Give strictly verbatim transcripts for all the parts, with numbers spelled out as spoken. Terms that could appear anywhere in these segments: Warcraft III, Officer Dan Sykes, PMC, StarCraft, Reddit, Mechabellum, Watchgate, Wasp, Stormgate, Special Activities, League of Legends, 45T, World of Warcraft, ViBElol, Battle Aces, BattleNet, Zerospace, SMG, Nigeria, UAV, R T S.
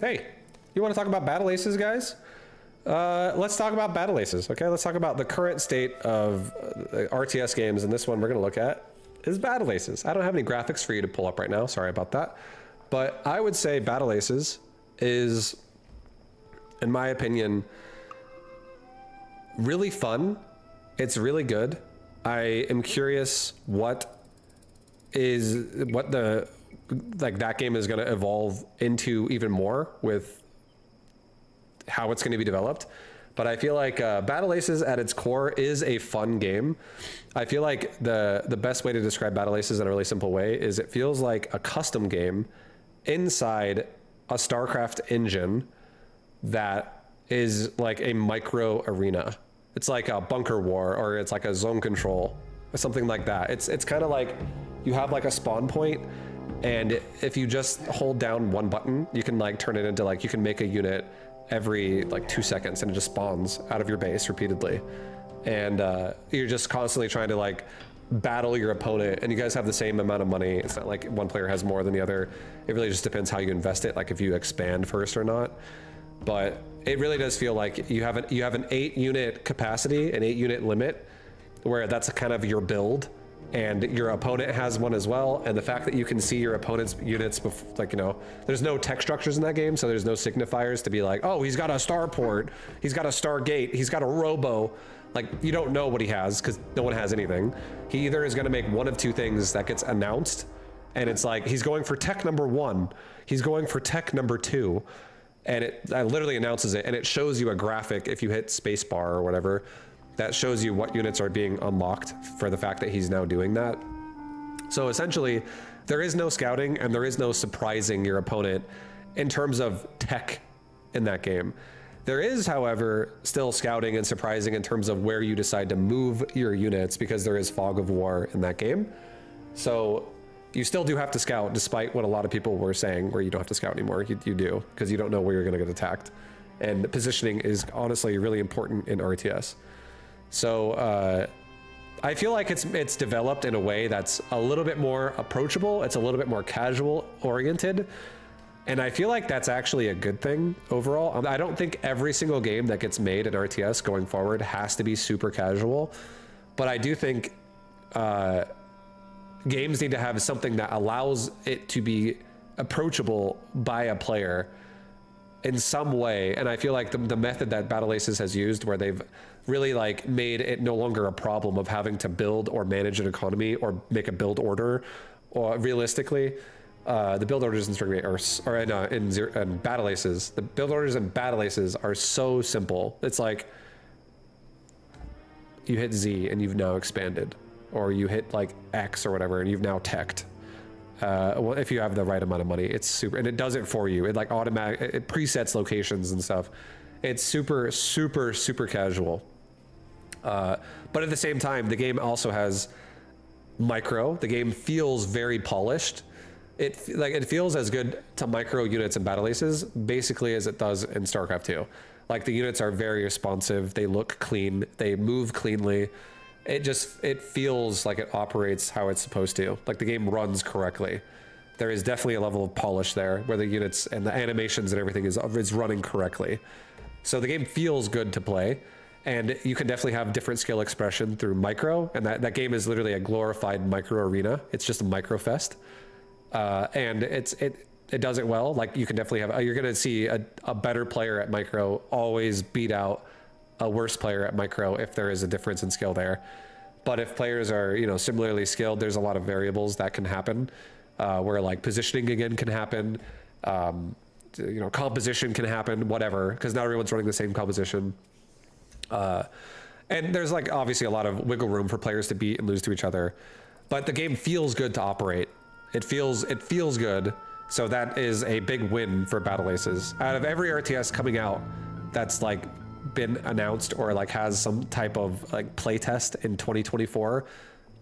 Hey, you want to talk about Battle Aces, guys? Uh, let's talk about Battle Aces, okay? Let's talk about the current state of uh, R T S games, and this one we're going to look at is Battle Aces. I don't have any graphics for you to pull up right now. Sorry about that. But I would say Battle Aces is, in my opinion, really fun. It's really good. I am curious what is what the like that game is going to evolve into even more with how it's going to be developed. But I feel like uh, Battle Aces at its core is a fun game. I feel like the the best way to describe Battle Aces in a really simple way is it feels like a custom game inside a StarCraft engine that is like a micro arena. It's like a bunker war, or it's like a zone control or something like that. It's it's kind of like you have like a spawn point, and if you just hold down one button, you can like turn it into like you can make a unit every like two seconds and it just spawns out of your base repeatedly. And uh, you're just constantly trying to like battle your opponent, and you guys have the same amount of money. It's not like one player has more than the other. It really just depends how you invest it, like if you expand first or not. But it really does feel like you have an, you have an eight unit capacity, an eight unit limit, where that's kind of your build, and your opponent has one as well. And the fact that you can see your opponent's units, before, like, you know, there's no tech structures in that game, so there's no signifiers to be like, oh, he's got a starport, he's got a stargate, he's got a robo. Like, you don't know what he has because no one has anything. He either is gonna make one of two things that gets announced, and it's like, he's going for tech number one, he's going for tech number two. And it I literally announces it, and it shows you a graphic if you hit spacebar or whatever that shows you what units are being unlocked for the fact that he's now doing that. So essentially, there is no scouting and there is no surprising your opponent in terms of tech in that game. There is, however, still scouting and surprising in terms of where you decide to move your units, because there is fog of war in that game. So you still do have to scout, despite what a lot of people were saying, where you don't have to scout anymore. You, you do, because you don't know where you're going to get attacked. And positioning is honestly really important in R T S. So uh, I feel like it's it's developed in a way that's a little bit more approachable. It's a little bit more casual oriented. And I feel like that's actually a good thing overall. I don't think every single game that gets made in R T S going forward has to be super casual. But I do think uh, games need to have something that allows it to be approachable by a player in some way. And I feel like the, the method that Battle Aces has used, where they've really like made it no longer a problem of having to build or manage an economy or make a build order, or realistically, uh, the build orders in Stormgate are, or in, uh, in, in Battle Aces, the build orders in Battle Aces are so simple. It's like you hit Z and you've now expanded, or you hit like X or whatever and you've now teched. Uh, well, if you have the right amount of money, it's super, and it does it for you. It like automatic, it presets locations and stuff. It's super, super, super casual. Uh, but at the same time, the game also has micro. The game feels very polished. It like it feels as good to micro units in Battle Aces basically as it does in StarCraft two. Like the units are very responsive. They look clean. They move cleanly. It just, it feels like it operates how it's supposed to. Like the game runs correctly. There is definitely a level of polish there where the units and the animations and everything is, is running correctly. So the game feels good to play, and you can definitely have different skill expression through micro. And that, that game is literally a glorified micro arena. It's just a micro fest. Uh, and it's, it, it does it well. Like you can definitely have, you're going to see a, a better player at micro always beat out a worse player at micro if there is a difference in skill there. But if players are, you know, similarly skilled, there's a lot of variables that can happen, uh, where like positioning again can happen, um, you know, composition can happen, whatever, because not everyone's running the same composition. Uh, and there's like obviously a lot of wiggle room for players to beat and lose to each other, but the game feels good to operate. It feels, it feels good. So that is a big win for Battle Aces. Out of every R T S coming out that's like been announced or like has some type of like playtest in twenty twenty-four,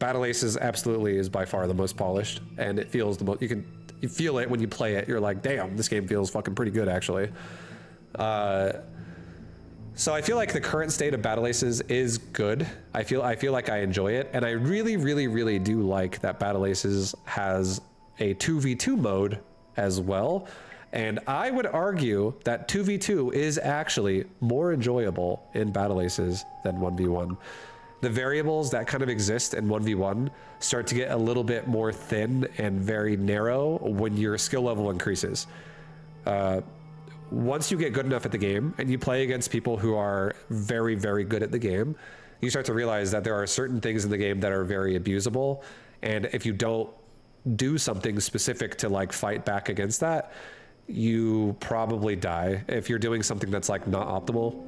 Battle Aces absolutely is by far the most polished, and it feels the most, you can you feel it when you play it. You're like, damn, this game feels fucking pretty good actually. Uh, so I feel like the current state of Battle Aces is good. I feel I feel like I enjoy it, and I really really really do like that Battle Aces has a two v two mode as well. And I would argue that two v two is actually more enjoyable in Battle Aces than one v one. The variables that kind of exist in one v one start to get a little bit more thin and very narrow when your skill level increases. Uh, once you get good enough at the game and you play against people who are very, very good at the game, you start to realize that there are certain things in the game that are very abusable. And if you don't do something specific to like fight back against that, you probably die if you're doing something that's like not optimal.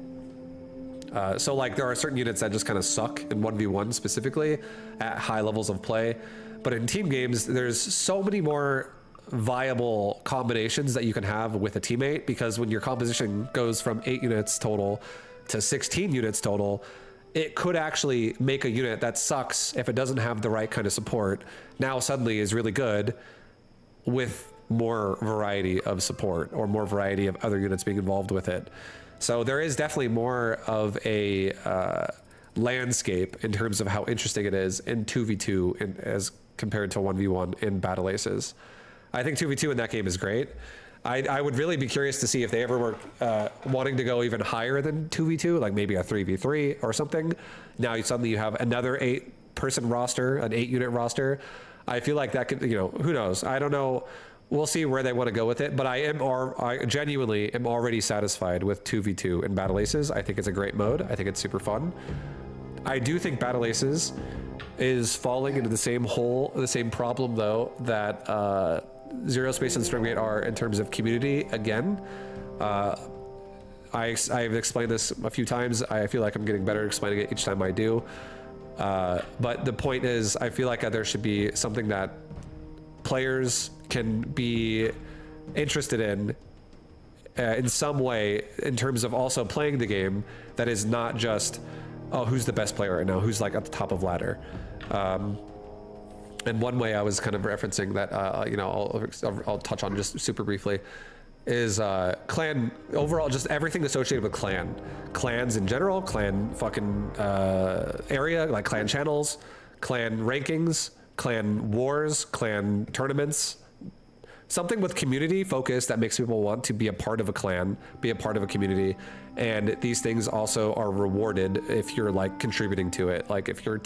Uh, so like there are certain units that just kind of suck in one v one specifically at high levels of play. But in team games, there's so many more viable combinations that you can have with a teammate, because when your composition goes from eight units total to sixteen units total, it could actually make a unit that sucks if it doesn't have the right kind of support. Now suddenly is really good with more variety of support or more variety of other units being involved with it. So there is definitely more of a uh, landscape in terms of how interesting it is in two v two in, as compared to one v one in Battle Aces. I think two v two in that game is great. I, I would really be curious to see if they ever were uh, wanting to go even higher than two v two, like maybe a three v three or something. Now you, suddenly you have another eight-person roster, an eight-unit roster. I feel like that could, you know, who knows? I don't know. We'll see where they want to go with it, but I am, or I genuinely am already satisfied with two v two in Battle Aces. I think it's a great mode. I think it's super fun. I do think Battle Aces is falling into the same hole, the same problem though that uh, Zerospace and Stormgate are in terms of community. Again, uh, I I've explained this a few times. I feel like I'm getting better at explaining it each time I do. Uh, but the point is, I feel like there should be something that players can be interested in uh, in some way in terms of also playing the game that is not just, oh, who's the best player right now? Who's like at the top of ladder? Um, and one way I was kind of referencing that, uh, you know, I'll, I'll touch on just super briefly is uh, clan, overall, just everything associated with clan. Clans in general, clan fucking uh, area, like clan channels, clan rankings, clan wars, clan tournaments, something with community focus that makes people want to be a part of a clan, be a part of a community. And these things also are rewarded if you're like contributing to it. Like if you're,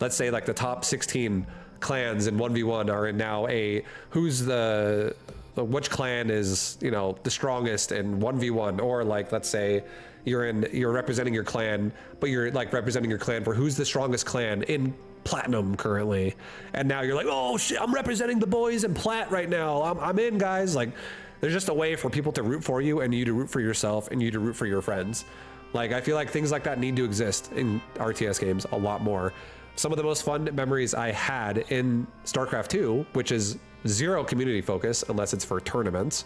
let's say like the top sixteen clans in one v one are in now a, who's the, which clan is, you know, the strongest in one v one, or like, let's say you're in, you're representing your clan, but you're like representing your clan for who's the strongest clan in Platinum currently, and now you're like, oh shit, I'm representing the boys in Plat right now. I'm, I'm in, guys. Like, there's just a way for people to root for you, and you to root for yourself, and you to root for your friends. Like, I feel like things like that need to exist in R T S games a lot more. Some of the most fun memories I had in StarCraft two, which is zero community focus unless it's for tournaments,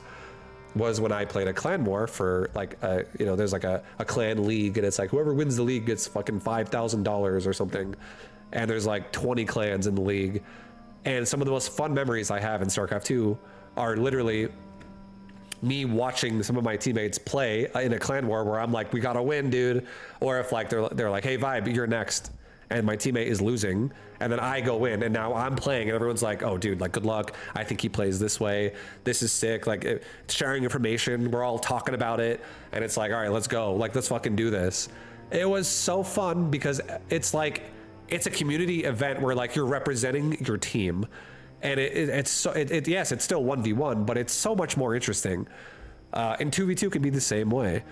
was when I played a clan war for like, a, you know, there's like a, a clan league, and it's like whoever wins the league gets fucking five thousand dollars or something. And there's like twenty clans in the league. And some of the most fun memories I have in StarCraft two are literally me watching some of my teammates play in a clan war where I'm like, we gotta win, dude. Or if like they're, they're like, hey, Vibe, you're next. And my teammate is losing. And then I go in and now I'm playing and everyone's like, oh dude, like good luck. I think he plays this way. This is sick. Like it's sharing information. We're all talking about it. And it's like, all right, let's go. Like, let's fucking do this. It was so fun because it's like, it's a community event where like you're representing your team, and it, it, it's so it, it, yes, it's still one v one, but it's so much more interesting. Uh, and two v two can be the same way.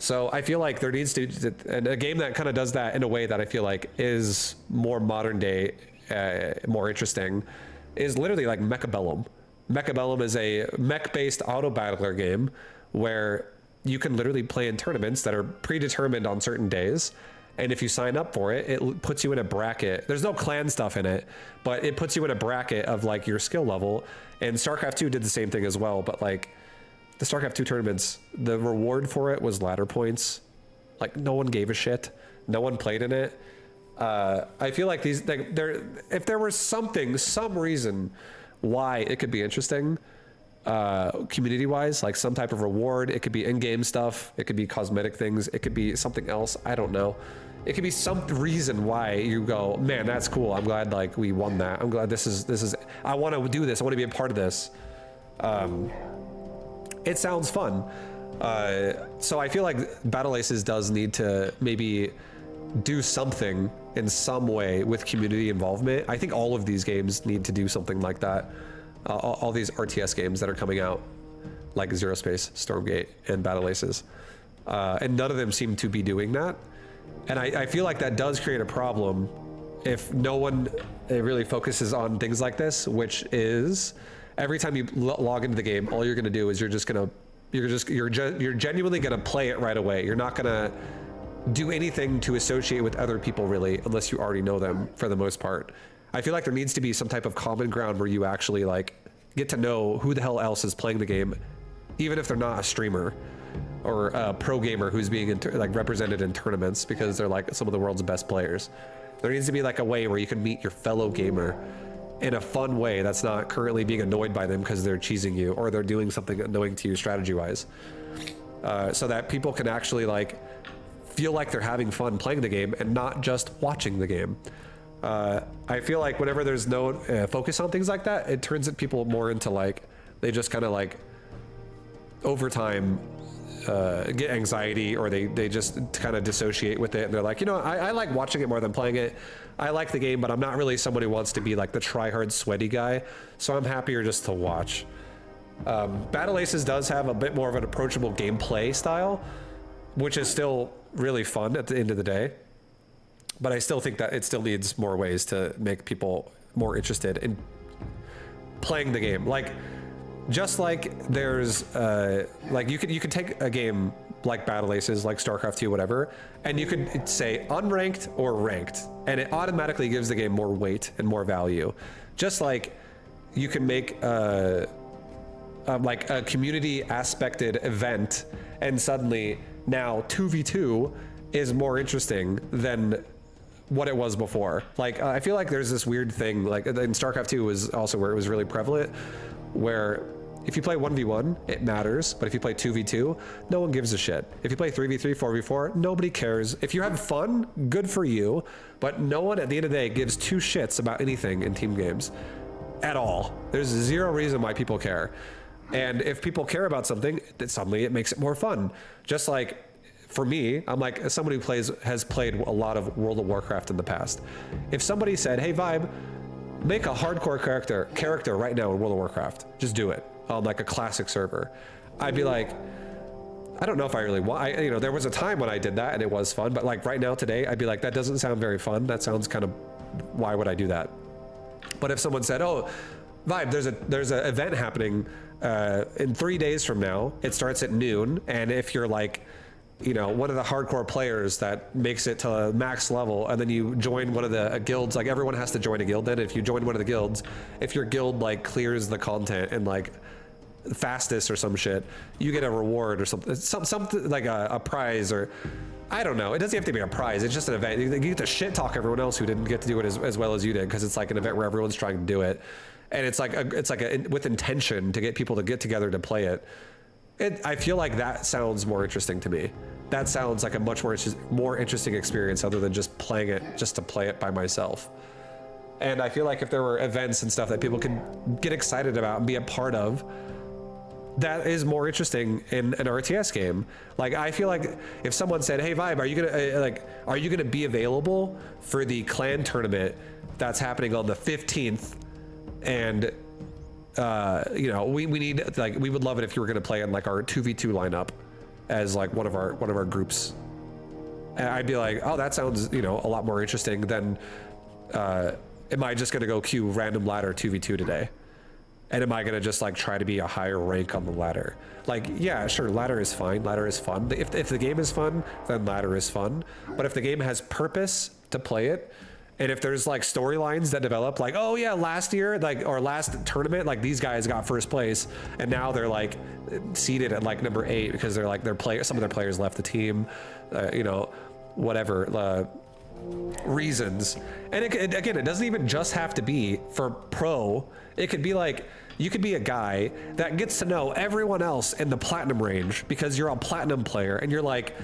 So I feel like there needs to, and a game that kind of does that in a way that I feel like is more modern day, uh, more interesting, is literally like Mechabellum. Mechabellum is a mech-based auto battler game where you can literally play in tournaments that are predetermined on certain days. And if you sign up for it, it puts you in a bracket. There's no clan stuff in it, but it puts you in a bracket of like your skill level. And StarCraft two did the same thing as well. But like the StarCraft two tournaments, the reward for it was ladder points. Like no one gave a shit. No one played in it. Uh, I feel like these, like there, if there was something, some reason why it could be interesting, uh, community wise, like some type of reward, it could be in-game stuff. It could be cosmetic things. It could be something else. I don't know. It could be some reason why you go, man, that's cool. I'm glad like we won that. I'm glad this is, this is, I want to do this. I want to be a part of this. Um, it sounds fun. Uh, so I feel like Battle Aces does need to maybe do something in some way with community involvement. I think all of these games need to do something like that. Uh, all, all these R T S games that are coming out, like Zerospace, Stormgate, and Battle Aces. Uh, and none of them seem to be doing that. And I, I feel like that does create a problem if no one really focuses on things like this, which is every time you log into the game, all you're gonna do is you're just gonna, you're just, you're, ge you're genuinely gonna play it right away. You're not gonna do anything to associate with other people really, unless you already know them for the most part. I feel like there needs to be some type of common ground where you actually like get to know who the hell else is playing the game, even if they're not a streamer or a pro gamer who's being in like represented in tournaments because they're like some of the world's best players. There needs to be like a way where you can meet your fellow gamer in a fun way that's not currently being annoyed by them because they're cheesing you or they're doing something annoying to you strategy-wise. Uh, so that people can actually like feel like they're having fun playing the game and not just watching the game. Uh, I feel like whenever there's no uh, focus on things like that, it turns people more into like, they just kind of like over time uh, get anxiety or they, they just kind of dissociate with it. And they're like, you know, I, I like watching it more than playing it. I like the game, but I'm not really someone who wants to be like the try-hard sweaty guy. So I'm happier just to watch. Um, Battle Aces does have a bit more of an approachable gameplay style, which is still really fun at the end of the day. But I still think that it still needs more ways to make people more interested in playing the game. Like, just like there's, uh, like you could you could take a game like Battle Aces, like StarCraft two, whatever, and you could say unranked or ranked, and it automatically gives the game more weight and more value. Just like you can make uh, um, like a community aspected event, and suddenly now two v two is more interesting than what it was before. Like, uh, I feel like there's this weird thing, like in StarCraft two was also where it was really prevalent, where if you play one v one, it matters, but if you play two v two, no one gives a shit. If you play three v three, four v four, nobody cares. If you're having fun, good for you, but no one at the end of the day gives two shits about anything in team games at all. There's zero reason why people care. And if people care about something, suddenly it makes it more fun. Just like, for me, I'm like, as someone who plays, has played a lot of World of Warcraft in the past. If somebody said, hey Vibe, make a hardcore character character right now in World of Warcraft, just do it on like a classic server. I'd be like, I don't know if I really want, I, you know, there was a time when I did that and it was fun, but like right now today, I'd be like, that doesn't sound very fun. That sounds kind of, why would I do that? But if someone said, oh, Vibe, there's a there's an event happening uh, in three days from now, it starts at noon, and if you're like, you know, one of the hardcore players that makes it to a max level, and then you join one of the uh, guilds, like everyone has to join a guild, then if you join one of the guilds, if your guild like clears the content and like fastest or some shit, you get a reward or something, some, something like a, a prize, or I don't know, it doesn't have to be a prize, it's just an event. You get to shit talk everyone else who didn't get to do it as, as well as you did, because it's like an event where everyone's trying to do it, and it's like a, it's like a, with intention to get people to get together to play it. It, I feel like that sounds more interesting to me. That sounds like a much more, more interesting experience other than just playing it, just to play it by myself. And I feel like if there were events and stuff that people could get excited about and be a part of, that is more interesting in an R T S game. Like, I feel like if someone said, hey Vibe, are you gonna, uh, like, are you gonna be available for the clan tournament that's happening on the fifteenth, and uh you know, we we need, like, we would love it if you were going to play in like our two v two lineup as like one of our one of our groups, and I'd be like, oh, that sounds, you know, a lot more interesting than uh am I just going to go queue random ladder two v two today, and am I going to just like try to be a higher rank on the ladder? Like, yeah, sure, ladder is fine, ladder is fun, if, if the game is fun, then ladder is fun. But if the game has purpose to play it, and if there's like storylines that develop, like, oh yeah, last year, like, or last tournament, like these guys got first place and now they're like seated at like number eight because they're like, their player, some of their players left the team, uh, you know, whatever uh, reasons. And it, it, again, it doesn't even just have to be for pro. It could be like, you could be a guy that gets to know everyone else in the platinum range because you're a platinum player and you're like,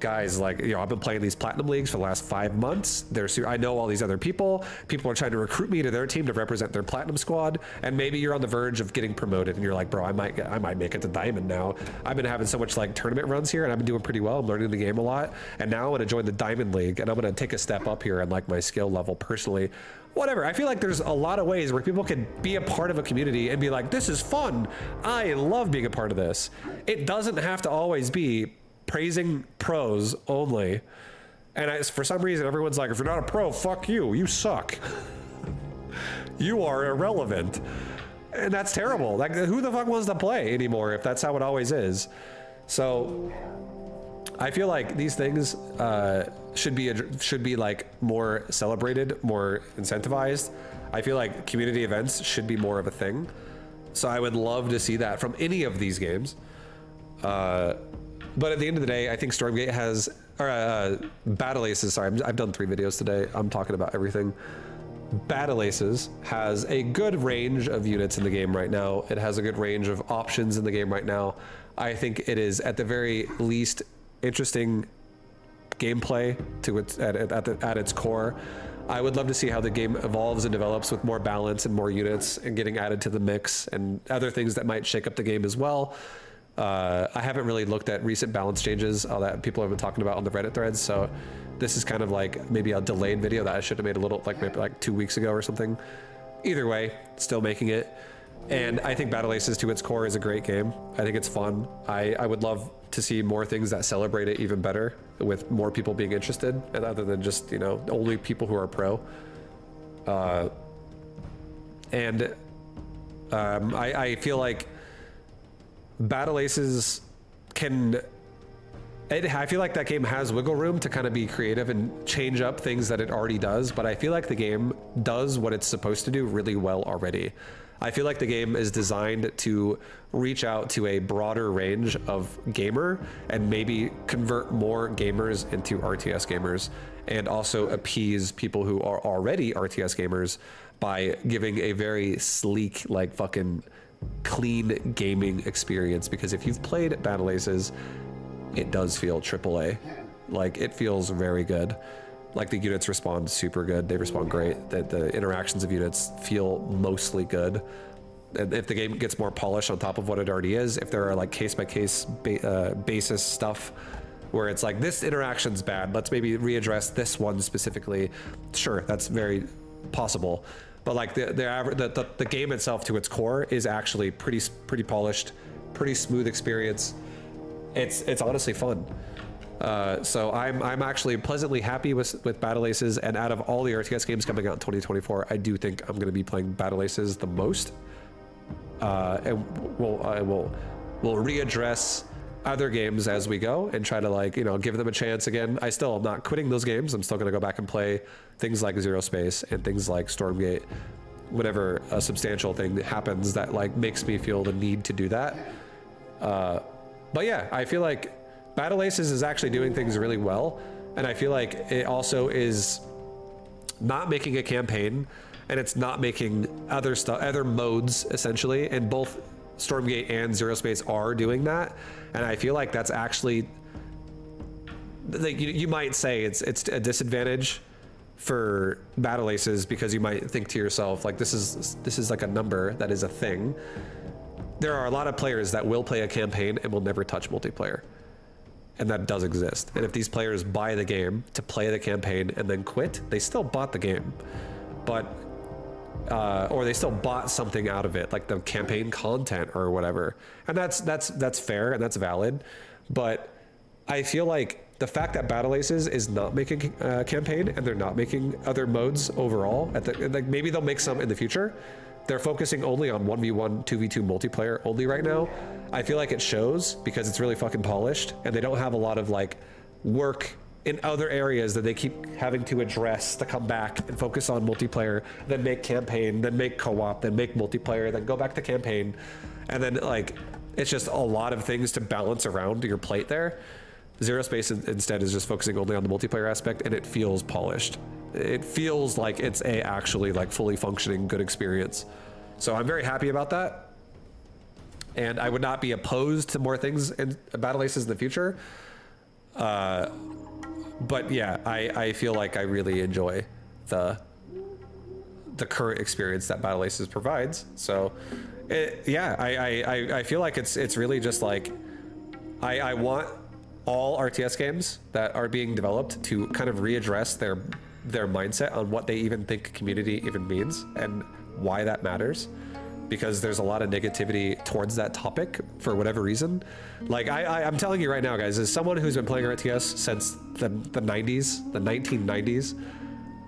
guys like, you know, I've been playing these platinum leagues for the last five months. There's, I know all these other people. People are trying to recruit me to their team to represent their platinum squad. And maybe you're on the verge of getting promoted and you're like, bro, I might get, I might make it to diamond now. I've been having so much like tournament runs here and I've been doing pretty well. I'm learning the game a lot. And now I'm gonna join the diamond league and I'm gonna take a step up here and like my skill level personally. Whatever, I feel like there's a lot of ways where people can be a part of a community and be like, this is fun. I love being a part of this. It doesn't have to always be praising pros only. And I, for some reason, everyone's like, if you're not a pro, fuck you, you suck. You are irrelevant. And that's terrible. Like, who the fuck wants to play anymore if that's how it always is? So I feel like these things uh, should be should be like more celebrated, more incentivized. I feel like community events should be more of a thing. So I would love to see that from any of these games. Uh, but at the end of the day, I think Stormgate has, or uh, Battle Aces, sorry, I'm, I've done three videos today. I'm talking about everything. Battle Aces has a good range of units in the game right now. It has a good range of options in the game right now. I think it is at the very least interesting gameplay to its, at, at, the, at its core. I would love to see how the game evolves and develops with more balance and more units and getting added to the mix and other things that might shake up the game as well. Uh, I haven't really looked at recent balance changes, all that people have been talking about on the Reddit threads. So this is kind of like maybe a delayed video that I should have made a little, like maybe like two weeks ago or something. Either way, still making it. And I think Battle Aces to its core is a great game. I think it's fun. I, I would love to see more things that celebrate it even better with more people being interested and other than just, you know, only people who are pro. Uh, and um, I, I feel like Battle Aces can, it, I feel like that game has wiggle room to kind of be creative and change up things that it already does, but I feel like the game does what it's supposed to do really well already. I feel like the game is designed to reach out to a broader range of gamer and maybe convert more gamers into R T S gamers and also appease people who are already R T S gamers by giving a very sleek, like fucking clean gaming experience. Because if you've played Battle Aces, it does feel triple A. Like it feels very good. Like the units respond super good. They respond great. The, the interactions of units feel mostly good. And if the game gets more polished on top of what it already is, if there are like case by case ba uh, basis stuff where it's like, this interaction's bad, let's maybe readdress this one specifically. Sure, that's very possible. But like the the, the, the, the game itself to its core is actually pretty, pretty polished, pretty smooth experience. It's, it's honestly fun. Uh, so I'm, I'm actually pleasantly happy with, with Battle Aces, and out of all the R T S games coming out in twenty twenty-four, I do think I'm going to be playing Battle Aces the most. Uh, and we'll, I will, we'll readdress other games as we go and try to like, you know, give them a chance again. I still am not quitting those games. I'm still going to go back and play things like Zerospace and things like Stormgate, whenever a substantial thing happens that like makes me feel the need to do that. Uh, but yeah, I feel like Battle Aces is actually doing things really well, and I feel like it also is not making a campaign, and it's not making other stuff, other modes essentially, and both Stormgate and Zerospace are doing that, and I feel like that's actually, like you, you might say it's it's a disadvantage for Battle Aces because you might think to yourself like this is this is like a number that is a thing. There are a lot of players that will play a campaign and will never touch multiplayer. And that does exist. And if these players buy the game to play the campaign and then quit, they still bought the game, but, uh, or they still bought something out of it, like the campaign content or whatever. And that's, that's, that's fair and that's valid. But I feel like the fact that Battle Aces is not making a campaign and they're not making other modes overall, at the, like maybe they'll make some in the future. They're focusing only on one v one, two v two multiplayer only right now. I feel like it shows because it's really fucking polished and they don't have a lot of like work in other areas that they keep having to address to come back and focus on multiplayer, then make campaign, then make co-op, then make multiplayer, then go back to campaign. And then like, it's just a lot of things to balance around your plate there. Zerospace instead is just focusing only on the multiplayer aspect and it feels polished. It feels like it's a actually like fully functioning good experience. So I'm very happy about that. And I would not be opposed to more things in Battle Aces in the future. Uh, but yeah, I, I feel like I really enjoy the the current experience that Battle Aces provides. So it, yeah, I, I, I feel like it's it's really just like, I, I want all R T S games that are being developed to kind of readdress their their mindset on what they even think community even means and why that matters, because there's a lot of negativity towards that topic for whatever reason. Like, I, I, I'm telling you right now, guys, as someone who's been playing R T S since the, the nineties, the nineteen nineties,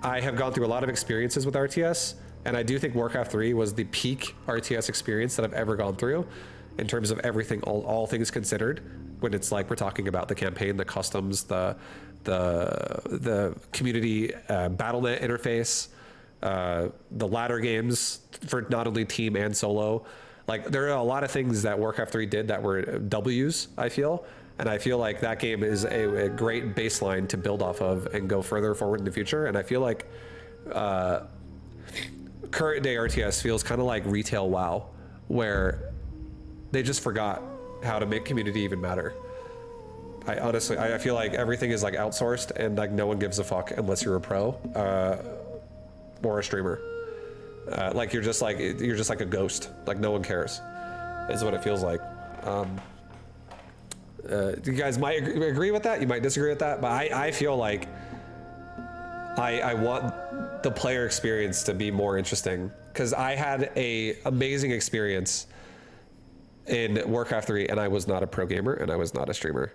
I have gone through a lot of experiences with R T S, and I do think Warcraft three was the peak R T S experience that I've ever gone through in terms of everything, all, all things considered, when it's like we're talking about the campaign, the customs, the, the, the community uh, BattleNet interface, uh the latter games for not only team and solo. Like, there are a lot of things that Warcraft three did that were W's, I feel, and I feel like that game is a, a great baseline to build off of and go further forward in the future. And I feel like uh current day R T S feels kind of like retail WoW, where they just forgot how to make community even matter. I honestly, I feel like everything is like outsourced, and like no one gives a fuck unless you're a pro uh or a streamer. Uh, like, you're just like, you're just like a ghost. Like, no one cares, is what it feels like. Um, uh, you guys might agree with that, you might disagree with that, but I, I feel like I, I want the player experience to be more interesting, because I had a amazing experience in Warcraft three, and I was not a pro gamer, and I was not a streamer.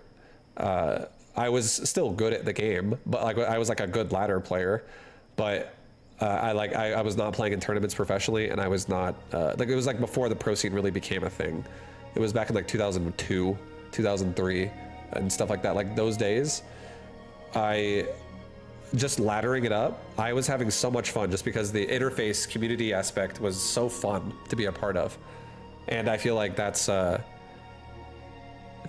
Uh, I was still good at the game, but like, I was like a good ladder player, but Uh, I like I, I was not playing in tournaments professionally, and I was not uh, like, it was like before the pro scene really became a thing. It was back in like two thousand two, two thousand three, and stuff like that. Like, those days, I just laddering it up. I was having so much fun just because the interface community aspect was so fun to be a part of, and I feel like that's uh,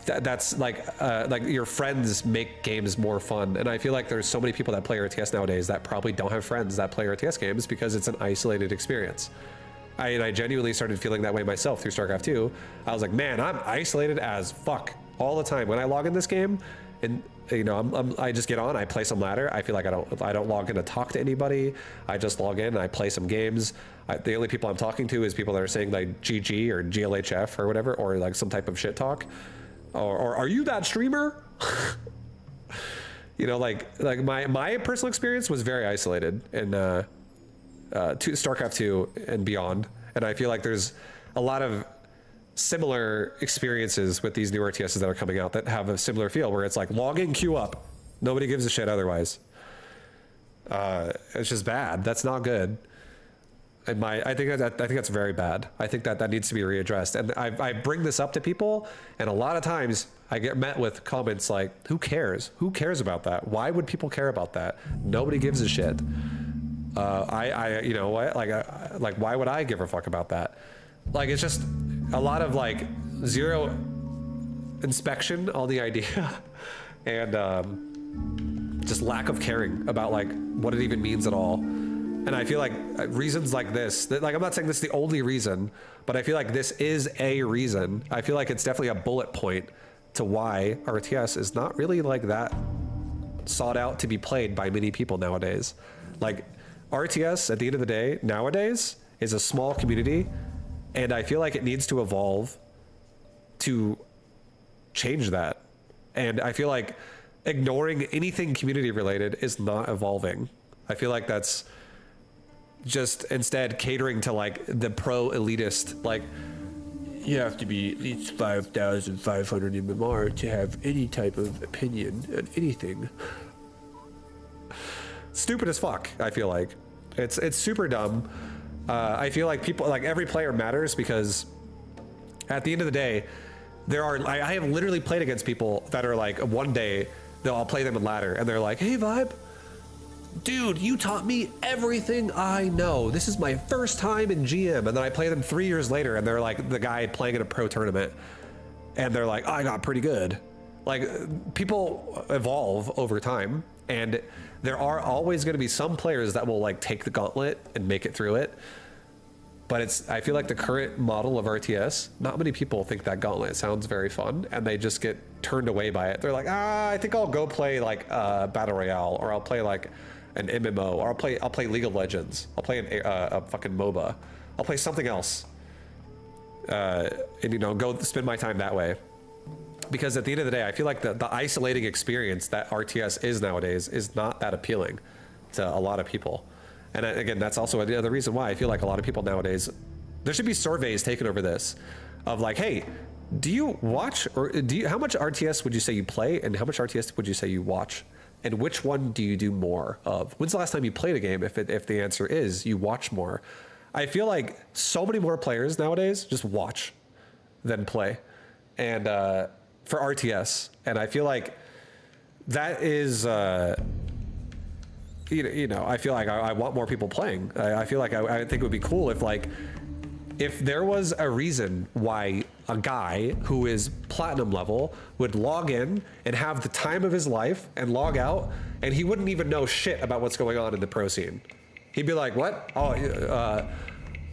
th that's like uh, like your friends make games more fun. And I feel like there's so many people that play R T S nowadays that probably don't have friends that play R T S games, because it's an isolated experience. I, and I genuinely started feeling that way myself through StarCraft two. I was like, man, I'm isolated as fuck all the time. When I log in this game, and you know, I'm, I'm, I just get on, I play some ladder. I feel like I don't, I don't log in to talk to anybody. I just log in and I play some games. I, the only people I'm talking to is people that are saying like G G or G L H F or whatever, or like some type of shit talk. Or, or are you that streamer? You know, like like my my personal experience was very isolated in uh, uh, to StarCraft two and beyond, and I feel like there's a lot of similar experiences with these new R T Ses that are coming out that have a similar feel, where it's like, log in, queue up, nobody gives a shit otherwise. Uh, it's just bad. That's not good. And my, I think that, I think that's very bad. I think that that needs to be readdressed. And I, I bring this up to people, and a lot of times I get met with comments like, who cares? Who cares about that? Why would people care about that? Nobody gives a shit. Uh, I, I, you know what? Like, I, like, why would I give a fuck about that? Like, it's just a lot of like zero inspection on the idea, and um, just lack of caring about like what it even means at all. And I feel like reasons like this, that, like, I'm not saying this is the only reason, but I feel like this is a reason. I feel like it's definitely a bullet point to why R T S is not really like that sought out to be played by many people nowadays. Like, R T S at the end of the day nowadays is a small community, and I feel like it needs to evolve to change that. And I feel like ignoring anything community related is not evolving. I feel like that's just instead catering to like the pro elitist, like, you have to be at least five thousand five hundred M M R to have any type of opinion on anything. Stupid as fuck. I feel like it's it's super dumb. uh I feel like people, like, every player matters, because at the end of the day, there are, I, I have literally played against people that are like, one day they'll I'll play them in ladder, and they're like, hey Vibe, dude, you taught me everything I know. This is my first time in G M. And then I play them three years later, and they're like the guy playing in a pro tournament, and they're like, oh, I got pretty good. Like, people evolve over time, and there are always going to be some players that will like take the gauntlet and make it through it. But it's, I feel like the current model of R T S, not many people think that Gauntlet sounds very fun, and they just get turned away by it. They're like, ah, I think I'll go play like uh, Battle Royale, or I'll play like an M M O, or I'll play I'll play League of Legends, I'll play an, uh, a fucking MOBA, I'll play something else, uh, and you know, go spend my time that way. Because at the end of the day, I feel like the the isolating experience that R T S is nowadays is not that appealing to a lot of people. And again, that's also another reason why I feel like a lot of people nowadays, there should be surveys taken over this of like, hey, do you watch, or do you, how much R T S would you say you play, and how much R T S would you say you watch, and which one do you do more of? When's the last time you played a game? If, it, if the answer is you watch more, I feel like so many more players nowadays just watch than play, and uh, for R T S. And I feel like that is, uh, you know, I feel like I want more people playing. I feel like I think it would be cool if, like, if there was a reason why a guy who is platinum level would log in and have the time of his life and log out, and he wouldn't even know shit about what's going on in the pro scene. He'd be like, what? Oh, uh,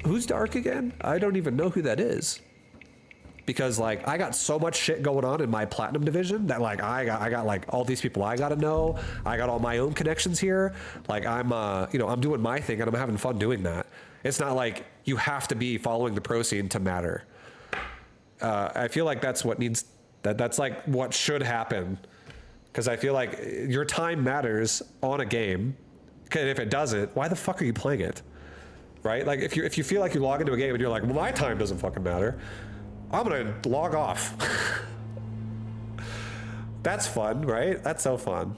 who's Dark again? I don't even know who that is. Because, like, I got so much shit going on in my platinum division that, like, I got, I got like, all these people I gotta know. I got all my own connections here. Like, I'm, uh, you know, I'm doing my thing, and I'm having fun doing that. It's not like you have to be following the pro scene to matter. Uh, I feel like that's what needs, that that's, like, what should happen. Because I feel like your time matters on a game. And if it doesn't, why the fuck are you playing it? Right? Like, if you, if you feel like you log into a game and you're like, well, my time doesn't fucking matter, I'm gonna log off. That's fun, right? That's so fun.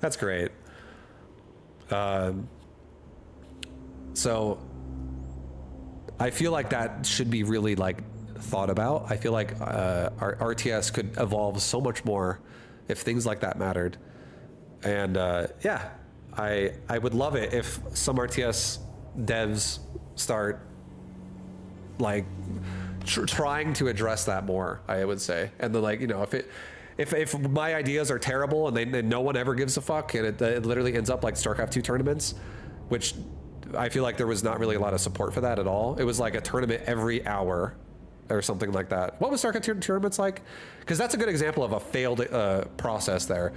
That's great. Um, so I feel like that should be really, like, thought about. I feel like uh, our R T S could evolve so much more if things like that mattered. And uh, yeah, I I would love it if some R T S devs start, like, Tr trying to address that more, I would say. And then, like, you know, if it, if if my ideas are terrible and then no one ever gives a fuck, and it, it literally ends up like StarCraft two tournaments, which I feel like there was not really a lot of support for that at all. It was like a tournament every hour or something like that. What was StarCraft two tournaments like? Because that's a good example of a failed uh, process there.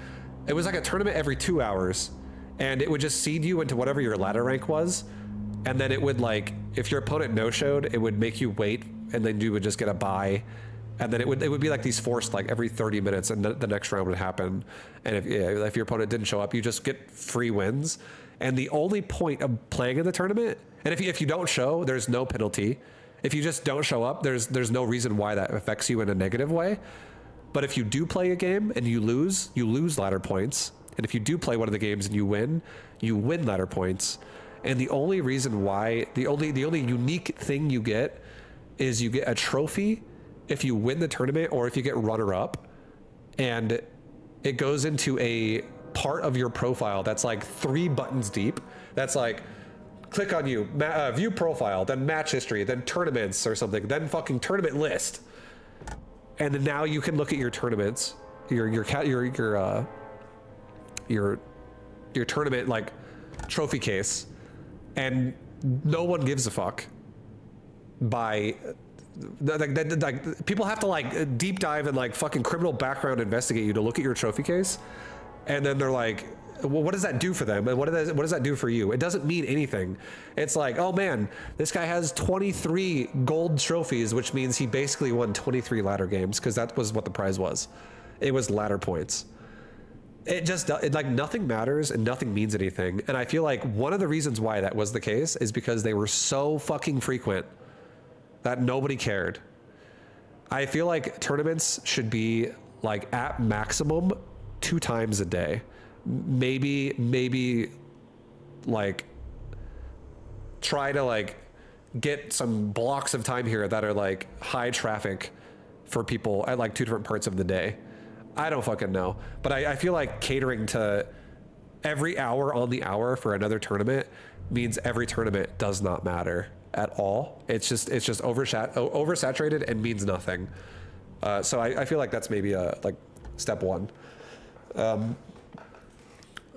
It was like a tournament every two hours, and it would just seed you into whatever your ladder rank was. And then it would, like, if your opponent no-showed, it would make you wait, and then you would just get a bye. And then it would it would be like these forced, like, every thirty minutes, and th the next round would happen. And if, yeah, if your opponent didn't show up, you just get free wins. And the only point of playing in the tournament, and if you, if you don't show, there's no penalty. If you just don't show up, there's there's no reason why that affects you in a negative way. But if you do play a game and you lose, you lose ladder points. And if you do play one of the games and you win, you win ladder points. And the only reason why, the only the only unique thing you get is you get a trophy if you win the tournament or if you get runner-up. And it goes into a part of your profile that's like three buttons deep. That's like, click on you, ma uh, view profile, then match history, then tournaments or something, then fucking tournament list. And then now you can look at your tournaments, your your your your uh, your your tournament, like, trophy case. And no one gives a fuck. By, like, like, people have to, like, deep dive and, like, fucking criminal background investigate you to look at your trophy case, and then they're like, well, what does that do for them? And what does what does that do for you? It doesn't mean anything. It's like, oh man, this guy has twenty-three gold trophies, which means he basically won twenty-three ladder games, because that was what the prize was. It was ladder points. It just, it, like, nothing matters and nothing means anything. And I feel like one of the reasons why that was the case is because they were so fucking frequent that nobody cared. I feel like tournaments should be, like, at maximum two times a day. Maybe, maybe, like, try to, like, get some blocks of time here that are, like, high traffic for people at, like, two different parts of the day. I don't fucking know, but I, I feel like catering to every hour on the hour for another tournament means every tournament does not matter at all. It's just it's just oversaturated and means nothing. Uh, so I, I feel like that's maybe a, like, step one. Um,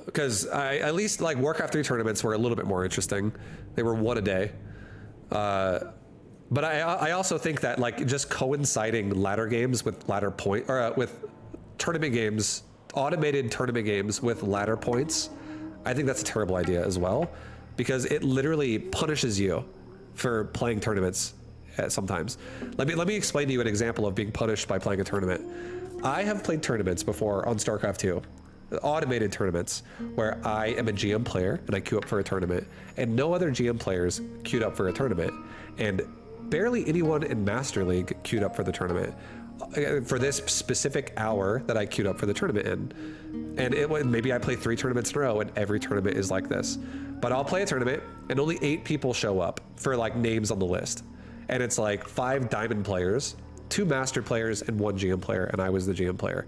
because I at least, like, Warcraft three tournaments were a little bit more interesting. They were one a day. Uh, But I, I also think that, like, just coinciding ladder games with ladder point, or uh, with tournament games, automated tournament games with ladder points, I think that's a terrible idea as well, because it literally punishes you for playing tournaments sometimes. Let me, let me explain to you an example of being punished by playing a tournament. I have played tournaments before on StarCraft two, automated tournaments, where I am a G M player and I queue up for a tournament, and no other G M players queued up for a tournament, and barely anyone in Master League queued up for the tournament for this specific hour that I queued up for the tournament in. And it maybe I play three tournaments in a row and every tournament is like this. But I'll play a tournament and only eight people show up for like names on the list. And it's like five diamond players, two master players, and one G M player, and I was the G M player.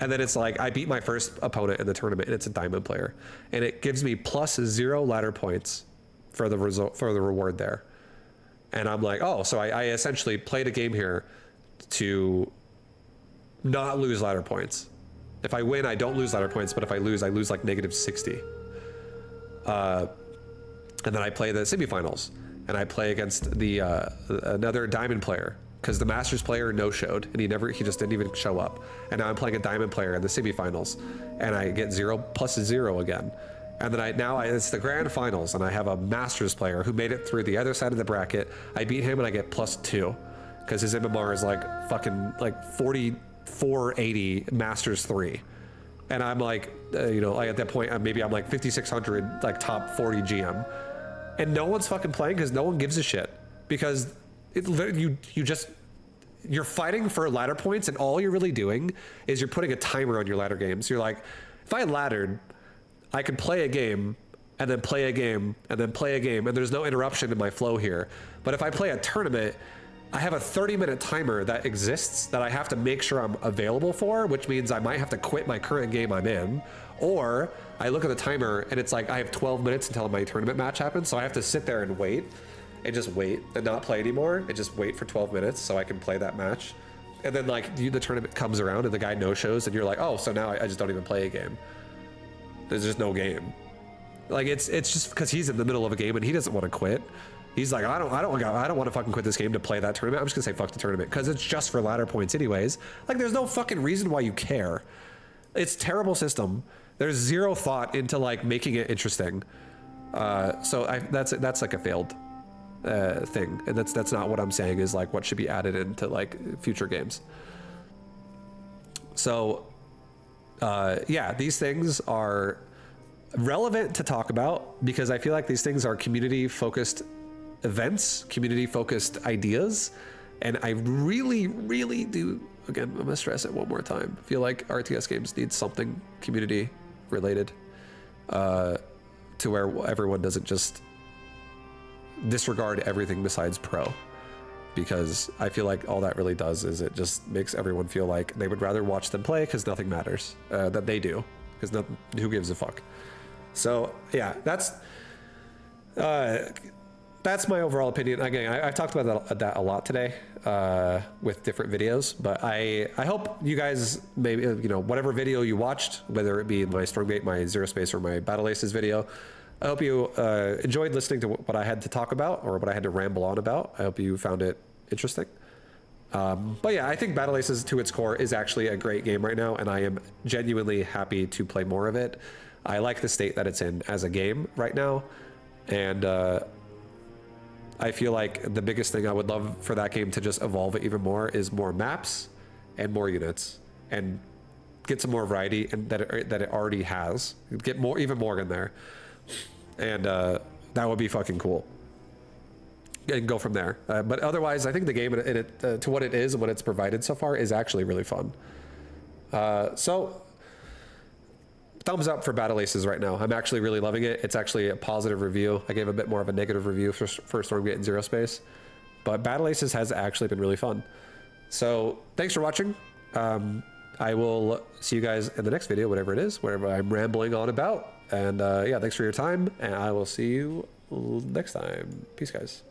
And then it's like, I beat my first opponent in the tournament and it's a diamond player. And it gives me plus zero ladder points for the result, for the reward there. And I'm like, oh, so I, I essentially played a game here to not lose ladder points. If I win, I don't lose ladder points, but if I lose, I lose like negative sixty. Uh, and then I play the semifinals and I play against the uh, another diamond player, because the Masters player no-showed and he never, he just didn't even show up. And now I'm playing a diamond player in the semifinals and I get zero plus zero again. And then I, now I, it's the grand finals and I have a Masters player who made it through the other side of the bracket. I beat him and I get plus two because his M M R is like fucking like forty-four eighty Masters three. And I'm like, uh, you know, like at that point, maybe I'm like fifty-six hundred, like top forty G M. And no one's fucking playing because no one gives a shit, because it, you, you just, you're fighting for ladder points and all you're really doing is you're putting a timer on your ladder games. You're like, if I laddered, I could play a game and then play a game and then play a game, and there's no interruption in my flow here. But if I play a tournament, I have a thirty minute timer that exists that I have to make sure I'm available for, which means I might have to quit my current game I'm in, or I look at the timer and it's like I have twelve minutes until my tournament match happens, so I have to sit there and wait and just wait and not play anymore and just wait for twelve minutes so I can play that match. And then like the tournament comes around and the guy no-shows and you're like, oh, so now I just don't even play a game. There's just no game. Like it's it's just because he's in the middle of a game and he doesn't want to quit. He's like, I don't, I don't, I don't want to fucking quit this game to play that tournament. I'm just gonna say fuck the tournament because it's just for ladder points anyways. Like there's no fucking reason why you care. It's a terrible system. There's zero thought into like making it interesting. Uh, so I, that's that's like a failed uh, thing, and that's that's not what I'm saying is like what should be added into like future games. So uh, yeah, these things are relevant to talk about because I feel like these things are community focused events, community focused ideas, and I really really do, again, I'm gonna stress it one more time, feel like R T S games need something community related uh, to where everyone doesn't just disregard everything besides pro, because I feel like all that really does is it just makes everyone feel like they would rather watch them play because nothing matters uh, that they do, because nothing, who gives a fuck. So yeah, that's uh, that's my overall opinion. Again, I, I've talked about that, that a lot today uh, with different videos, but I I hope you guys, maybe, you know, whatever video you watched, whether it be my Stormgate, my Zerospace, or my Battle Aces video, I hope you uh, enjoyed listening to what I had to talk about or what I had to ramble on about. I hope you found it interesting. Um, but yeah, I think Battle Aces to its core is actually a great game right now, and I am genuinely happy to play more of it. I like the state that it's in as a game right now, and uh, I feel like the biggest thing I would love for that game to just evolve it even more is more maps and more units, and get some more variety and that it, that it already has. Get more, even more in there, and uh, that would be fucking cool. And go from there. Uh, but otherwise, I think the game, it, it, uh, to what it is and what it's provided so far, is actually really fun. Uh, so, thumbs up for Battle Aces right now. I'm actually really loving it. It's actually a positive review. I gave a bit more of a negative review for, for Stormgate and Zerospace. But Battle Aces has actually been really fun. So, thanks for watching. Um, I will see you guys in the next video, whatever it is, whatever I'm rambling on about. And uh, yeah, thanks for your time. And I will see you next time. Peace, guys.